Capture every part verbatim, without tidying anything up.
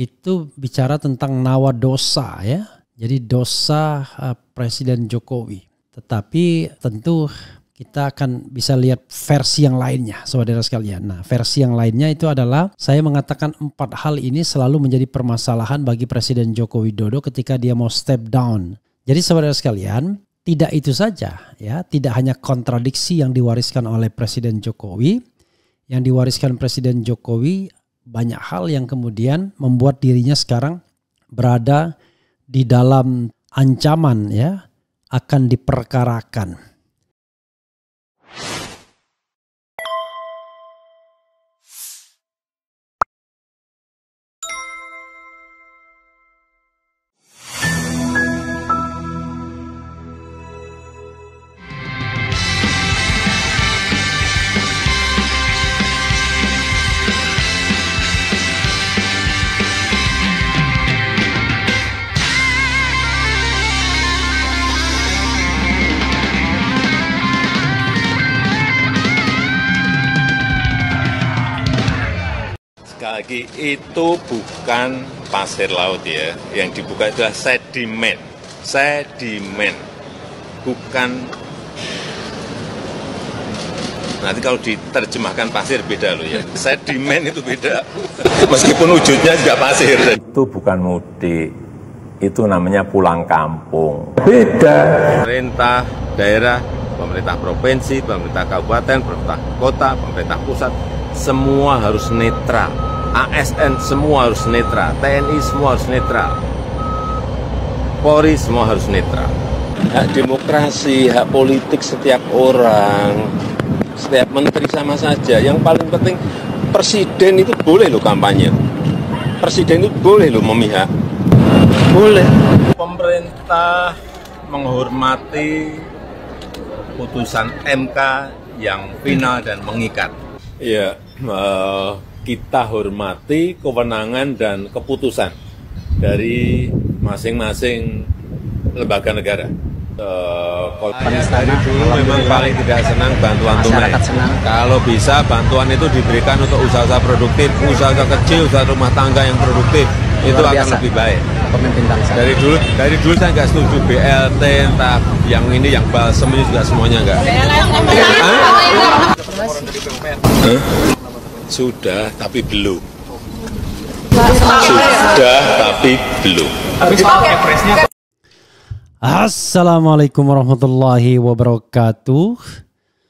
itu bicara tentang nawadosa ya. Jadi dosa uh, Presiden Jokowi. Tetapi tentu kita akan bisa lihat versi yang lainnya, saudara sekalian. Nah, versi yang lainnya itu adalah saya mengatakan empat hal ini selalu menjadi permasalahan bagi Presiden Joko Widodo ketika dia mau step down. Jadi saudara sekalian, tidak itu saja ya, tidak hanya kontradiksi yang diwariskan oleh Presiden Jokowi, yang diwariskan Presiden Jokowi banyak hal yang kemudian membuat dirinya sekarang berada di dalam ancaman ya, akan diperkarakan. Lagi itu bukan pasir laut ya, yang dibuka adalah sedimen, sedimen, bukan. Nanti kalau diterjemahkan pasir beda loh ya, sedimen itu beda, meskipun wujudnya juga pasir. Itu bukan mudik, itu namanya pulang kampung. Beda. Pemerintah daerah, pemerintah provinsi, pemerintah kabupaten, pemerintah kota, pemerintah pusat, semua harus netral. A S N semua harus netral, T N I semua harus netral, Polri semua harus netral. Hak demokrasi, hak politik setiap orang, setiap menteri sama saja. Yang paling penting presiden itu boleh loh kampanye, presiden itu boleh loh memihak, boleh. Pemerintah menghormati putusan M K yang final dan mengikat. Iya. Uh... Kita hormati kewenangan dan keputusan dari masing-masing lembaga negara. Saya tadi dulu memang paling tidak senang bantuan tunai. Kalau bisa bantuan itu diberikan untuk usaha-usaha produktif, usaha kecil, usaha rumah tangga yang produktif, itu akan lebih baik. Dari dulu, dari dulu saya nggak setuju B L T, entah yang ini, yang balsem ini juga semuanya nggak. Sudah, tapi belum. Sudah, tapi belum. Assalamualaikum warahmatullahi wabarakatuh.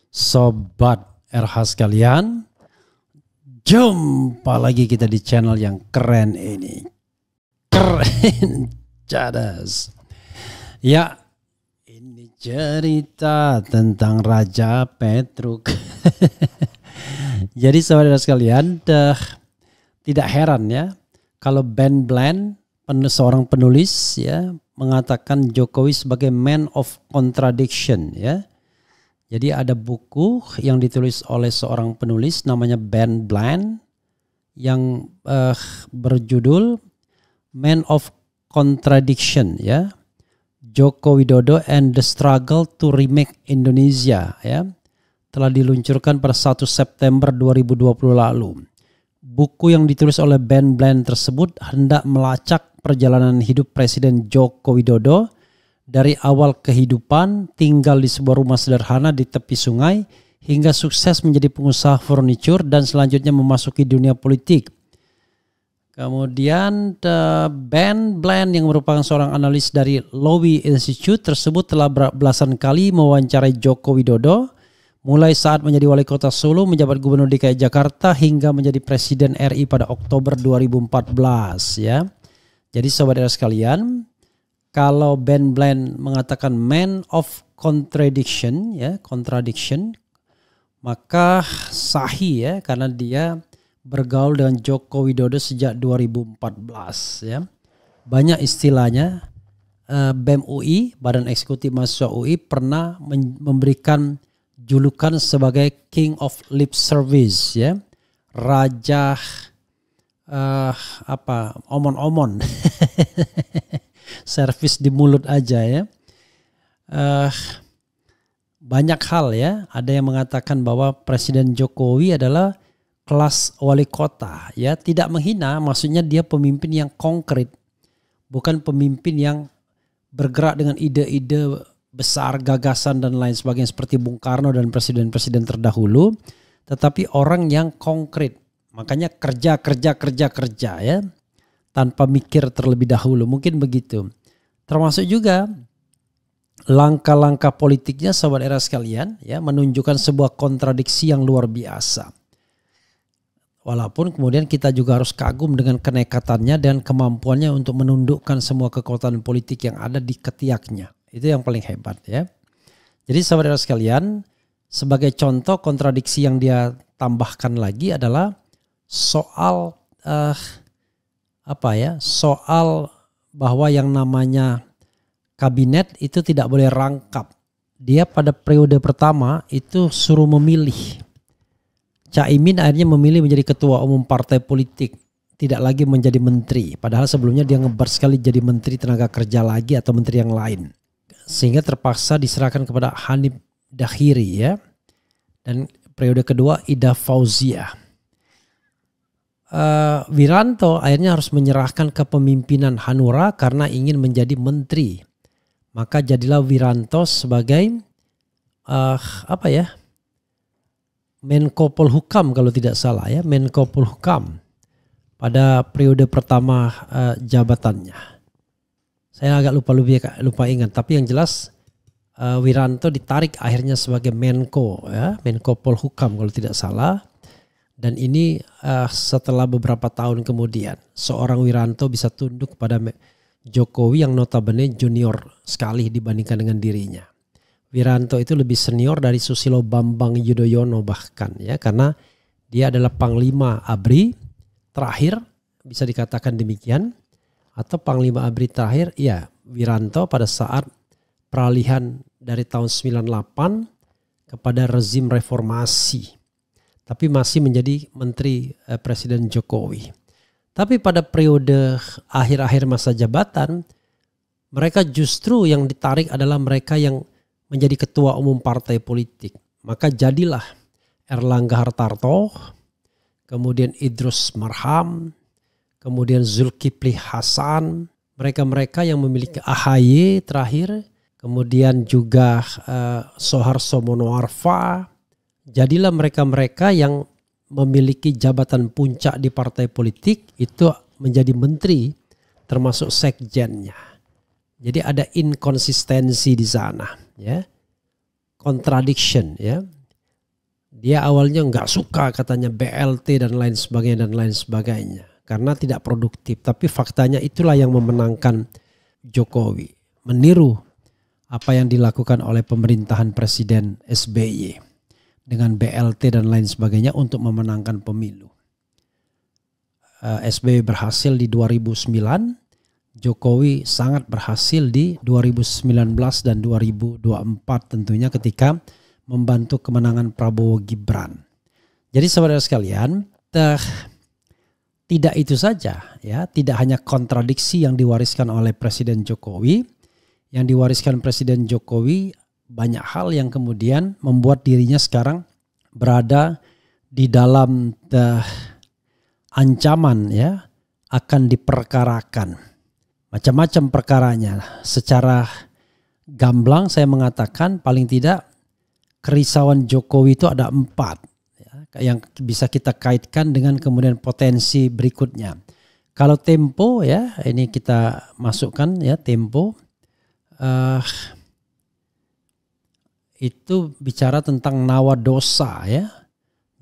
Sobat R H sekalian, jumpa lagi kita di channel yang keren ini. Keren cadas. Ya, ini cerita tentang Raja Petruk. Jadi saudara sekalian, dah, tidak heran ya kalau Ben Bland, seorang penulis ya, mengatakan Jokowi sebagai Man of Contradiction ya. Jadi ada buku yang ditulis oleh seorang penulis namanya Ben Bland yang eh, berjudul Man of Contradiction ya. Joko Widodo and the Struggle to Remake Indonesia ya. Telah diluncurkan pada satu September dua ribu dua puluh lalu. Buku yang ditulis oleh Ben Bland tersebut hendak melacak perjalanan hidup Presiden Joko Widodo dari awal kehidupan tinggal di sebuah rumah sederhana di tepi sungai hingga sukses menjadi pengusaha furniture dan selanjutnya memasuki dunia politik. Kemudian Ben Bland yang merupakan seorang analis dari Lowi Institute tersebut telah belasan kali mewawancarai Joko Widodo mulai saat menjadi wali kota Solo, menjabat gubernur D K I Jakarta hingga menjadi presiden R I pada Oktober dua ribu empat belas ya. Jadi saudara sekalian, kalau Ben Bland mengatakan Man of Contradiction ya, contradiction, maka sahih ya karena dia bergaul dengan Joko Widodo sejak dua ribu empat belas ya. Banyak istilahnya. B E M U I, Badan Eksekutif Mahasiswa U I pernah memberikan julukan sebagai King of Lip Service ya, raja uh, apa omon-omon servis di mulut aja ya. Uh, banyak hal ya, ada yang mengatakan bahwa Presiden Jokowi adalah kelas wali kota ya, tidak menghina, maksudnya dia pemimpin yang konkret, bukan pemimpin yang bergerak dengan ide-ide besar, gagasan dan lain sebagainya seperti Bung Karno dan presiden-presiden terdahulu, tetapi orang yang konkret. Makanya kerja kerja kerja kerja ya, tanpa mikir terlebih dahulu, mungkin begitu. Termasuk juga langkah-langkah politiknya, sahabat era sekalian, ya menunjukkan sebuah kontradiksi yang luar biasa. Walaupun kemudian kita juga harus kagum dengan kenekatannya dan kemampuannya untuk menundukkan semua kekuatan politik yang ada di ketiaknya. Itu yang paling hebat ya. Jadi sahabat era sekalian, sebagai contoh kontradiksi yang dia tambahkan lagi adalah soal eh, apa ya? Soal bahwa yang namanya kabinet itu tidak boleh rangkap. Dia pada periode pertama itu suruh memilih. Cak Imin akhirnya memilih menjadi ketua umum partai politik, tidak lagi menjadi menteri. Padahal sebelumnya dia ngebar sekali jadi menteri tenaga kerja lagi atau menteri yang lain. Sehingga terpaksa diserahkan kepada Hanif Dakhiri ya. Dan periode kedua Ida Fauzia. Uh, Wiranto akhirnya harus menyerahkan kepemimpinan Hanura karena ingin menjadi menteri. Maka jadilah Wiranto sebagai uh, apa ya? Menko Polhukam kalau tidak salah ya, Menko Polhukam pada periode pertama uh, jabatannya. Saya agak lupa lupa, lupa ingat, tapi yang jelas uh, Wiranto ditarik akhirnya sebagai Menko ya, Menko Polhukam kalau tidak salah. Dan ini uh, setelah beberapa tahun kemudian seorang Wiranto bisa tunduk pada Jokowi yang notabene junior sekali dibandingkan dengan dirinya. Wiranto itu lebih senior dari Susilo Bambang Yudhoyono bahkan ya, karena dia adalah Panglima A B R I terakhir, bisa dikatakan demikian, atau Panglima A B R I terakhir ya Wiranto pada saat peralihan dari tahun sembilan delapan kepada rezim reformasi, tapi masih menjadi menteri eh, Presiden Jokowi. Tapi pada periode akhir-akhir masa jabatan mereka justru yang ditarik adalah mereka yang menjadi ketua umum partai politik. Maka jadilah Airlangga Hartarto, kemudian Idrus Marham, kemudian Zulkifli Hasan, mereka-mereka yang memiliki A H Y terakhir, kemudian juga uh, Soeharto Monoarfa. Jadilah mereka-mereka yang memiliki jabatan puncak di partai politik itu menjadi menteri termasuk sekjennya. Jadi ada inkonsistensi di sana ya, contradiction ya. Dia awalnya nggak suka katanya B L T dan lain sebagainya dan lain sebagainya karena tidak produktif, tapi faktanya itulah yang memenangkan Jokowi, meniru apa yang dilakukan oleh pemerintahan Presiden S B Y dengan B L T dan lain sebagainya untuk memenangkan pemilu. S B Y berhasil di dua ribu sembilan. Jokowi sangat berhasil di dua ribu sembilan belas dan dua ribu dua puluh empat tentunya ketika membantu kemenangan Prabowo Gibran. Jadi saudara sekalian, tidak itu saja ya, tidak hanya kontradiksi yang diwariskan oleh Presiden Jokowi, yang diwariskan Presiden Jokowi banyak hal yang kemudian membuat dirinya sekarang berada di dalam ancaman ya, akan diperkarakan. Macam-macam perkaranya. Secara gamblang saya mengatakan paling tidak kerisauan Jokowi itu ada empat ya, yang bisa kita kaitkan dengan kemudian potensi berikutnya. Kalau Tempo ya, ini kita masukkan ya, Tempo uh, itu bicara tentang nawa dosa ya,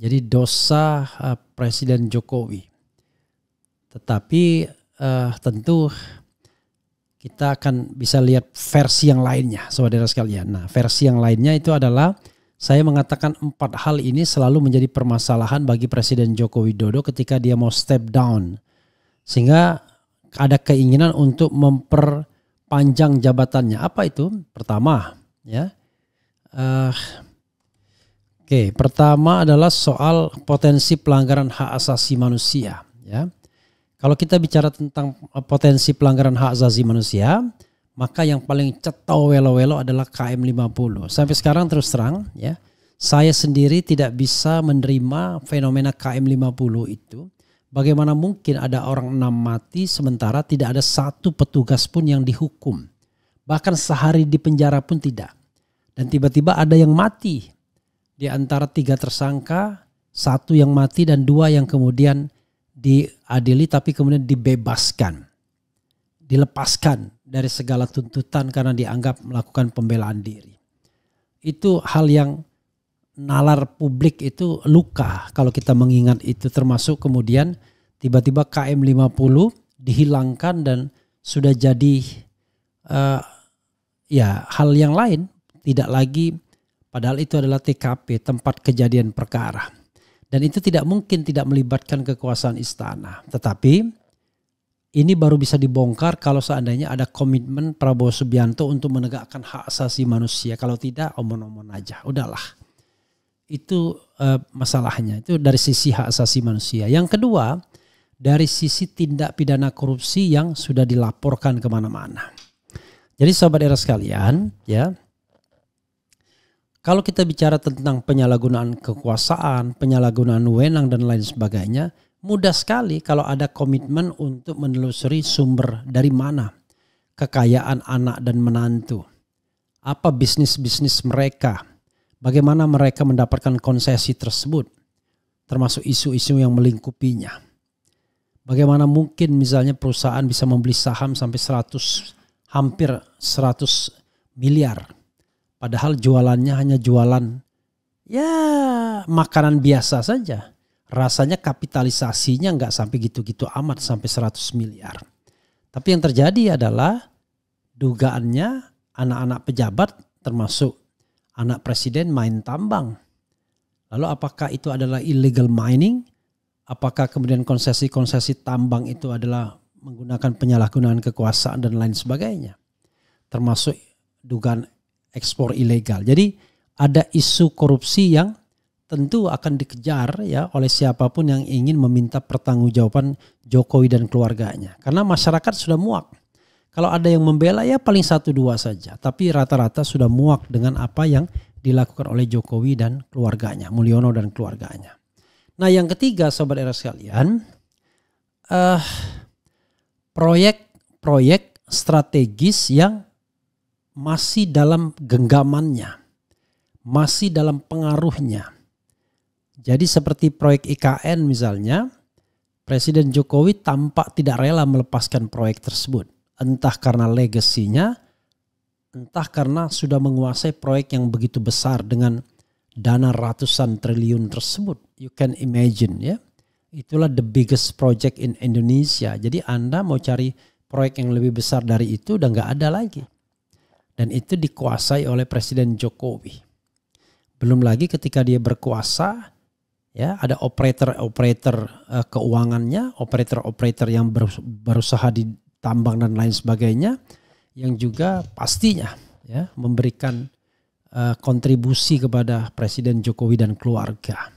jadi dosa uh, Presiden Jokowi. Tetapi uh, tentu kita akan bisa lihat versi yang lainnya, saudara sekalian. Nah, versi yang lainnya itu adalah saya mengatakan empat hal ini selalu menjadi permasalahan bagi Presiden Joko Widodo ketika dia mau step down. Sehingga ada keinginan untuk memperpanjang jabatannya. Apa itu? Pertama, ya. Uh, Oke, okay. Pertama adalah soal potensi pelanggaran hak asasi manusia, ya. Kalau kita bicara tentang potensi pelanggaran hak asasi manusia, maka yang paling cetau welo-welo adalah K M lima puluh. Sampai sekarang terus terang ya, Saya sendiri tidak bisa menerima fenomena K M lima puluh itu. Bagaimana mungkin ada orang enam mati sementara tidak ada satu petugas pun yang dihukum. Bahkan sehari di penjara pun tidak. Dan tiba-tiba ada yang mati. Di antara tiga tersangka, satu yang mati dan dua yang kemudian diadili tapi kemudian dibebaskan. Dilepaskan dari segala tuntutan karena dianggap melakukan pembelaan diri. Itu hal yang nalar publik itu luka kalau kita mengingat itu, termasuk kemudian tiba-tiba K M lima puluh dihilangkan dan sudah jadi uh, ya hal yang lain, tidak lagi, padahal itu adalah T K P, tempat kejadian perkara, dan itu tidak mungkin tidak melibatkan kekuasaan istana. Tetapi ini baru bisa dibongkar kalau seandainya ada komitmen Prabowo Subianto untuk menegakkan hak asasi manusia. Kalau tidak, omon-omon aja, udahlah. Itu uh, masalahnya, itu dari sisi hak asasi manusia. Yang kedua, dari sisi tindak pidana korupsi yang sudah dilaporkan kemana-mana. Jadi sahabat era sekalian, ya, kalau kita bicara tentang penyalahgunaan kekuasaan, penyalahgunaan wewenang dan lain sebagainya, mudah sekali kalau ada komitmen untuk menelusuri sumber dari mana kekayaan anak dan menantu, apa bisnis-bisnis mereka. Bagaimana mereka mendapatkan konsesi tersebut, termasuk isu-isu yang melingkupinya. Bagaimana mungkin misalnya perusahaan bisa membeli saham sampai seratus, hampir seratus miliar. Padahal jualannya hanya jualan ya makanan biasa saja. Rasanya kapitalisasinya nggak sampai gitu-gitu amat sampai seratus miliar. Tapi yang terjadi adalah dugaannya anak-anak pejabat termasuk anak presiden main tambang. Lalu apakah itu adalah illegal mining? Apakah kemudian konsesi-konsesi tambang itu adalah menggunakan penyalahgunaan kekuasaan dan lain sebagainya. Termasuk dugaan ekspor ilegal. Jadi ada isu korupsi yang tentu akan dikejar ya oleh siapapun yang ingin meminta pertanggungjawaban Jokowi dan keluarganya. Karena masyarakat sudah muak. Kalau ada yang membela ya paling satu dua saja. Tapi rata-rata sudah muak dengan apa yang dilakukan oleh Jokowi dan keluarganya. Mulyono dan keluarganya. Nah yang ketiga sobat era sekalian. Proyek-proyek uh, strategis yang masih dalam genggamannya. Masih dalam pengaruhnya. Jadi seperti proyek I K N misalnya. Presiden Jokowi tampak tidak rela melepaskan proyek tersebut. Entah karena legasinya, entah karena sudah menguasai proyek yang begitu besar dengan dana ratusan triliun tersebut. You can imagine ya. Itulah the biggest project in Indonesia. Jadi Anda mau cari proyek yang lebih besar dari itu udah nggak ada lagi. Dan itu dikuasai oleh Presiden Jokowi. Belum lagi ketika dia berkuasa ya ada operator-operator uh, keuangannya, operator-operator yang berusaha di tambang dan lain sebagainya yang juga pastinya ya memberikan uh, kontribusi kepada Presiden Jokowi dan keluarga.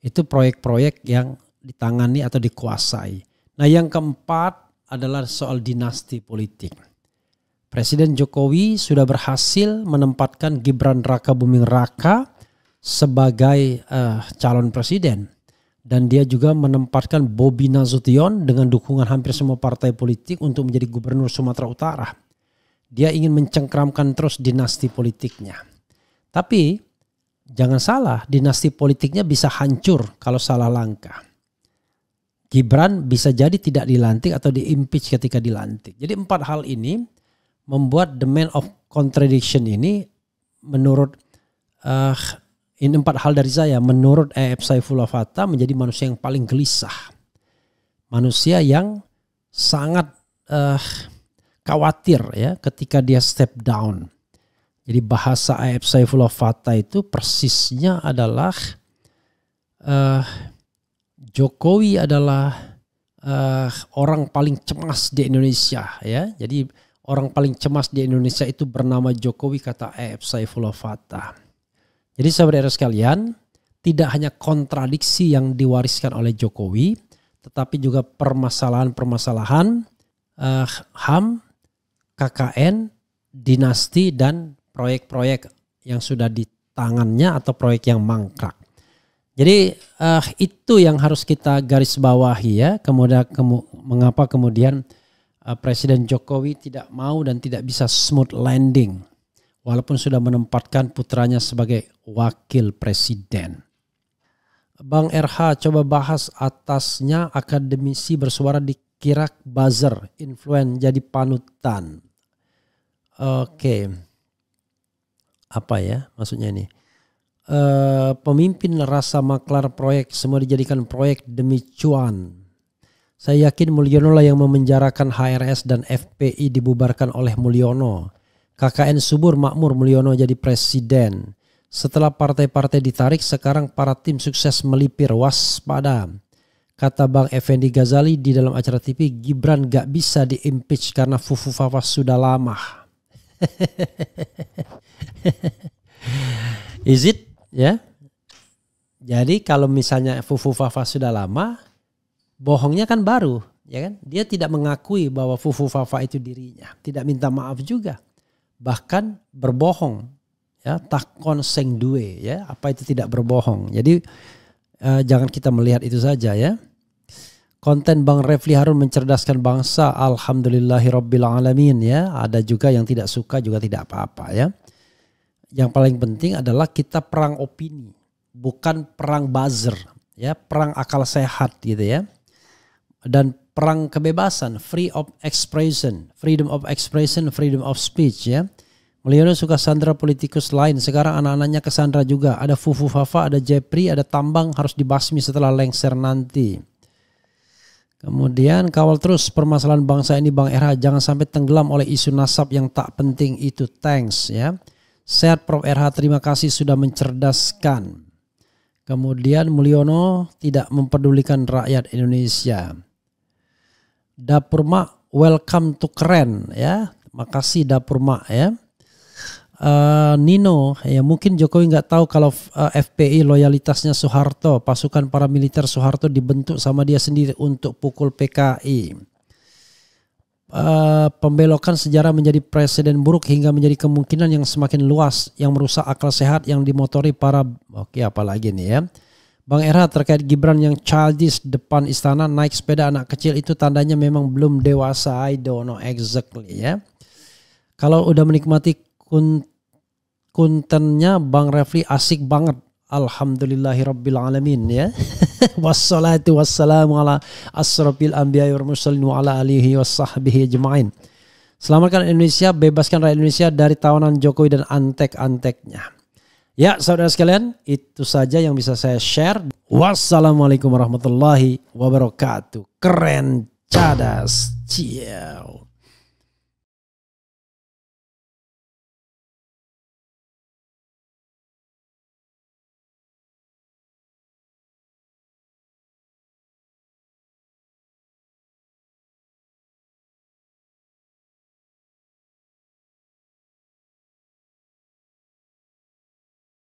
Itu proyek-proyek yang ditangani atau dikuasai. Nah yang keempat adalah soal dinasti politik. Presiden Jokowi sudah berhasil menempatkan Gibran Rakabuming Raka sebagai uh, calon presiden. Dan dia juga menempatkan Bobby Nasution dengan dukungan hampir semua partai politik untuk menjadi gubernur Sumatera Utara. Dia ingin mencengkramkan terus dinasti politiknya. Tapi jangan salah, dinasti politiknya bisa hancur kalau salah langkah. Gibran bisa jadi tidak dilantik atau diimpeach ketika dilantik. Jadi empat hal ini membuat The Man of Contradiction ini menurut... Uh, Ini empat hal dari saya menurut Efsai Fulavata menjadi manusia yang paling gelisah. Manusia yang sangat uh, khawatir ya ketika dia step down. Jadi bahasa Efsai Fulavata itu persisnya adalah uh, Jokowi adalah uh, orang paling cemas di Indonesia ya. Jadi orang paling cemas di Indonesia itu bernama Jokowi kata Efsai Fulavata. Jadi sahabat era sekalian, tidak hanya kontradiksi yang diwariskan oleh Jokowi, tetapi juga permasalahan-permasalahan eh, H A M, K K N, dinasti dan proyek-proyek yang sudah tangannya atau proyek yang mangkrak. Jadi uh, itu yang harus kita garis bawahi ya. Kemudian kemu, mengapa kemudian uh, Presiden Jokowi tidak mau dan tidak bisa smooth landing, walaupun sudah menempatkan putranya sebagai wakil presiden. Bang R H, coba bahas atasnya akademisi bersuara dikira buzzer, influen jadi panutan. Oke, okay. Apa ya maksudnya ini? Uh, pemimpin rasa maklar proyek, semua dijadikan proyek demi cuan. Saya yakin Mulyono lah yang memenjarakan H R S dan F P I dibubarkan oleh Mulyono. K K N subur makmur Mulyono jadi presiden. Setelah partai-partai ditarik, sekarang para tim sukses melipir, waspada. Kata Bang Effendi Ghazali di dalam acara T V, Gibran gak bisa diimpeach karena fufu fawas sudah lama. Is it? Ya, jadi kalau misalnya fufu fawas sudah lama, bohongnya kan baru, ya kan? Dia tidak mengakui bahwa fufu fawas itu dirinya, tidak minta maaf juga, bahkan berbohong, ya tak konseng due, ya apa itu tidak berbohong. Jadi eh, jangan kita melihat itu saja ya. Konten Bang Refly Harun mencerdaskan bangsa, alhamdulillahirobbilalamin ya. Ada juga yang tidak suka juga tidak apa-apa ya. Yang paling penting adalah kita perang opini, bukan perang buzzer, ya, perang akal sehat gitu ya. Dan perang kebebasan, free of expression, freedom of expression, freedom of speech ya. Mulyono suka sandra politikus lain, sekarang anak-anaknya kesandra juga. Ada Fufu Fafa, ada Jepri, ada Tambang harus dibasmi setelah lengser nanti. Kemudian kawal terus permasalahan bangsa ini Bang R H, jangan sampai tenggelam oleh isu nasab yang tak penting itu. Thanks ya. Sehat Prof R H, terima kasih sudah mencerdaskan. Kemudian Mulyono tidak mempedulikan rakyat Indonesia. Dapur Mak, welcome to keren ya. Makasih Dapur Mak ya. Uh, Nino, ya mungkin Jokowi nggak tahu kalau uh, F P I loyalitasnya Soeharto. Pasukan paramiliter Soeharto dibentuk sama dia sendiri untuk pukul P K I. Uh, pembelokan sejarah menjadi presiden buruk hingga menjadi kemungkinan yang semakin luas yang merusak akal sehat yang dimotori para oke okay, apalagi nih ya Bang Erha terkait Gibran yang childish depan istana naik sepeda anak kecil itu tandanya memang belum dewasa. I don't know exactly ya. Kalau udah menikmati kontennya Bang Refly asik banget, alhamdulillahirobbilalamin ya. Wassalatu wassalamu ala asrofil anbiya wal mursalin wa ala alihi wassahbihi ajmain. Selamatkan Indonesia, bebaskan rakyat Indonesia dari tawanan Jokowi dan antek-anteknya. Ya saudara sekalian, itu saja yang bisa saya share. Wassalamualaikum warahmatullahi wabarakatuh. Keren cadas. Ciao.